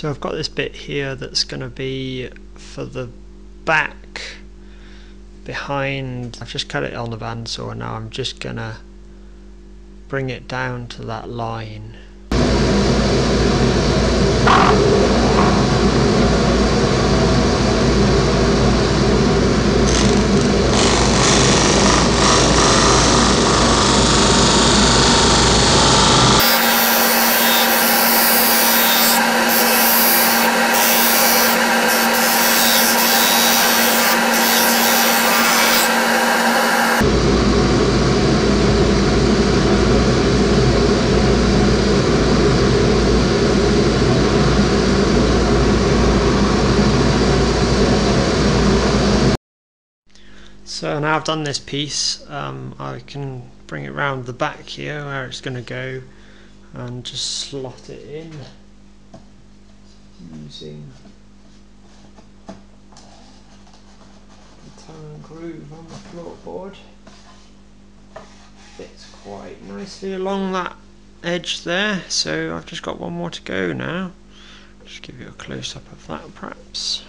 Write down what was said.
So I've got this bit here that's going to be for the back behind. I've just cut it on the bandsaw, now I'm just going to bring it down to that line. So now I've done this piece, I can bring it round the back here where it's going to go and just slot it in using the tongue groove on the floorboard. Fits quite nicely along that edge there, so I've just got one more to go now. Just give you a close up of that perhaps.